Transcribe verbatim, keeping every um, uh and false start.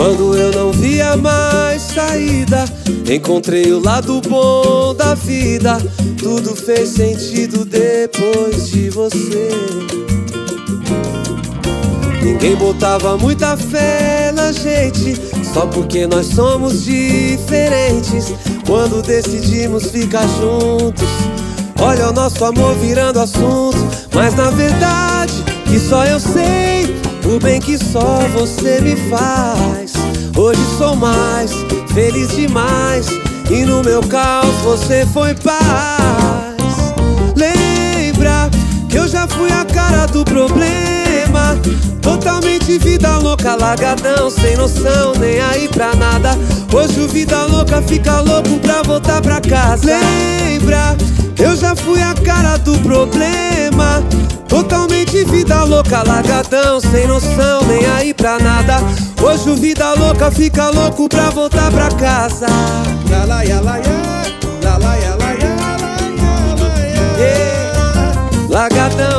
Quando eu não via mais saída, encontrei o lado bom da vida. Tudo fez sentido depois de você. Ninguém botava muita fé na gente, só porque nós somos diferentes. Quando decidimos ficar juntos, olha o nosso amor virando assunto. Mas na verdade, que só eu sei o bem que só você me faz. Hoje sou mais feliz demais, e no meu caos você foi paz. Lembra que eu já fui a cara do problema, totalmente vida louca, largadão, sem noção, nem aí pra nada. Hoje o vida louca fica louco pra voltar pra casa. Lembra, eu já fui a cara do problema, totalmente vida louca, largadão, sem noção, nem aí pra nada. Hoje o vida louca fica louco pra voltar pra casa. Largadão.